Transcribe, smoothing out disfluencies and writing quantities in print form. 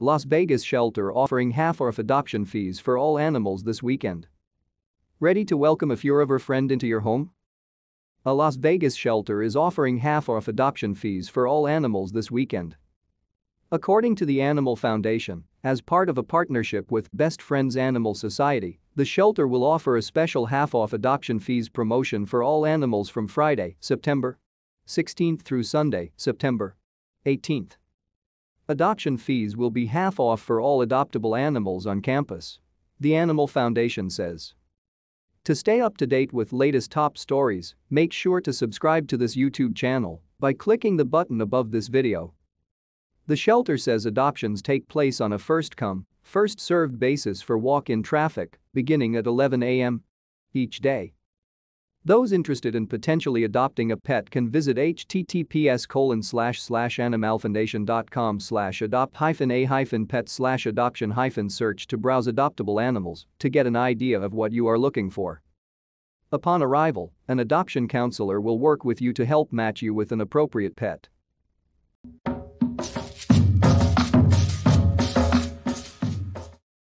Las Vegas shelter offering half off adoption fees for all animals this weekend. Ready to welcome a furriver friend into your home? A Las Vegas shelter is offering half off adoption fees for all animals this weekend. According to the Animal Foundation, as part of a partnership with Best Friends Animal Society, the shelter will offer a special half-off adoption fees promotion for all animals from Friday, September 16th through Sunday, September 18th. Adoption fees will be half-off for all adoptable animals on campus, the Animal Foundation says. To stay up to date with latest top stories, make sure to subscribe to this YouTube channel by clicking the button above this video. The shelter says adoptions take place on a first-come, first-served basis for walk-in traffic, beginning at 11 a.m. each day. Those interested in potentially adopting a pet can visit https://animalfoundation.com/adopt-a-pet/adoption-search to browse adoptable animals to get an idea of what you are looking for. Upon arrival, an adoption counselor will work with you to help match you with an appropriate pet.